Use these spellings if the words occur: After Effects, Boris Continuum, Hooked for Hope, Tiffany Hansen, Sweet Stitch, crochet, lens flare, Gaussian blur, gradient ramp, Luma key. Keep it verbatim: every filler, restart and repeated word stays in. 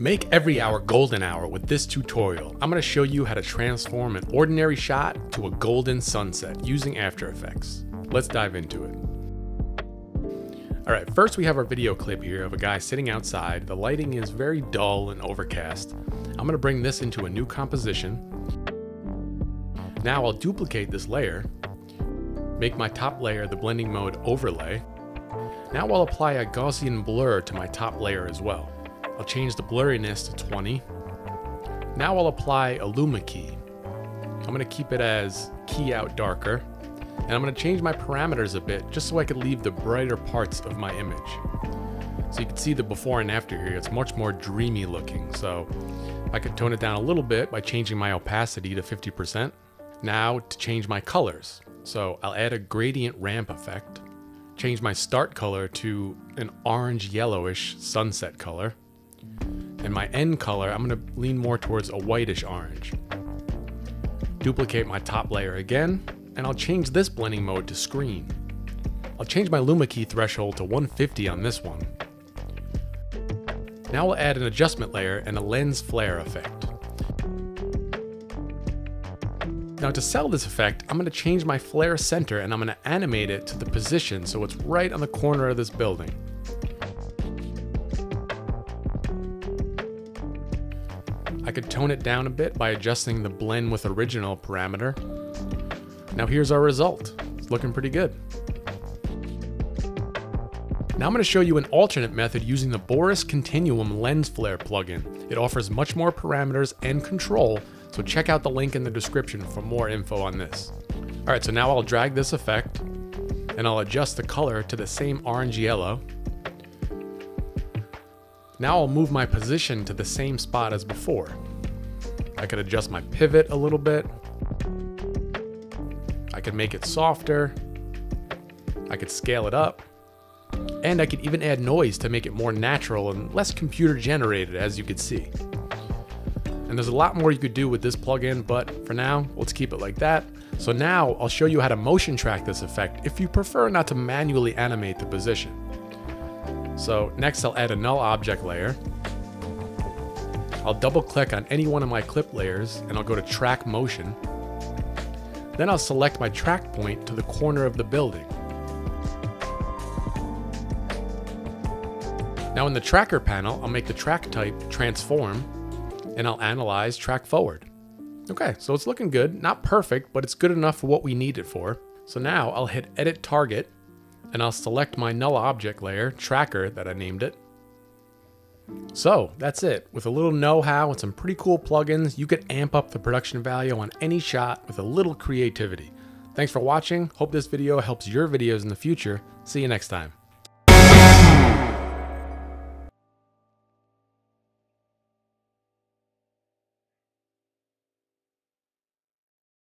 Make every hour golden hour with this tutorial. I'm going to show you how to transform an ordinary shot to a golden sunset using After Effects. Let's dive into it. All right, first we have our video clip here of a guy sitting outside. The lighting is very dull and overcast. I'm going to bring this into a new composition. Now I'll duplicate this layer, make my top layer the blending mode overlay. Now I'll apply a Gaussian blur to my top layer as well. I'll change the blurriness to twenty. Now I'll apply a Luma key. I'm going to keep it as key out darker. And I'm going to change my parameters a bit just so I could leave the brighter parts of my image. So you can see the before and after here, it's much more dreamy looking. So I could tone it down a little bit by changing my opacity to fifty percent. Now to change my colors. So I'll add a gradient ramp effect, change my start color to an orange yellowish sunset color. And my end color, I'm going to lean more towards a whitish orange. Duplicate my top layer again, and I'll change this blending mode to screen. I'll change my Luma key threshold to one fifty on this one. Now we'll add an adjustment layer and a lens flare effect. Now to sell this effect, I'm going to change my flare center and I'm going to animate it to the position so it's right on the corner of this building. I could tone it down a bit by adjusting the blend with original parameter. Now here's our result. It's looking pretty good. Now I'm going to show you an alternate method using the Boris Continuum lens flare plugin. It offers much more parameters and control, so check out the link in the description for more info on this. Alright, so now I'll drag this effect and I'll adjust the color to the same orange yellow. Now I'll move my position to the same spot as before. I could adjust my pivot a little bit. I could make it softer. I could scale it up. And I could even add noise to make it more natural and less computer generated, as you could see. And there's a lot more you could do with this plugin, but for now, let's keep it like that. So now I'll show you how to motion track this effect if you prefer not to manually animate the position. So next I'll add a null object layer. I'll double click on any one of my clip layers and I'll go to track motion. Then I'll select my track point to the corner of the building. Now in the tracker panel, I'll make the track type transform. And I'll analyze track forward. Okay, so it's looking good. Not perfect, but it's good enough for what we need it for. So now I'll hit edit target and I'll select my null object layer, tracker that I named it. So that's it. With a little know-how and some pretty cool plugins, you could amp up the production value on any shot with a little creativity. Thanks for watching. Hope this video helps your videos in the future. See you next time.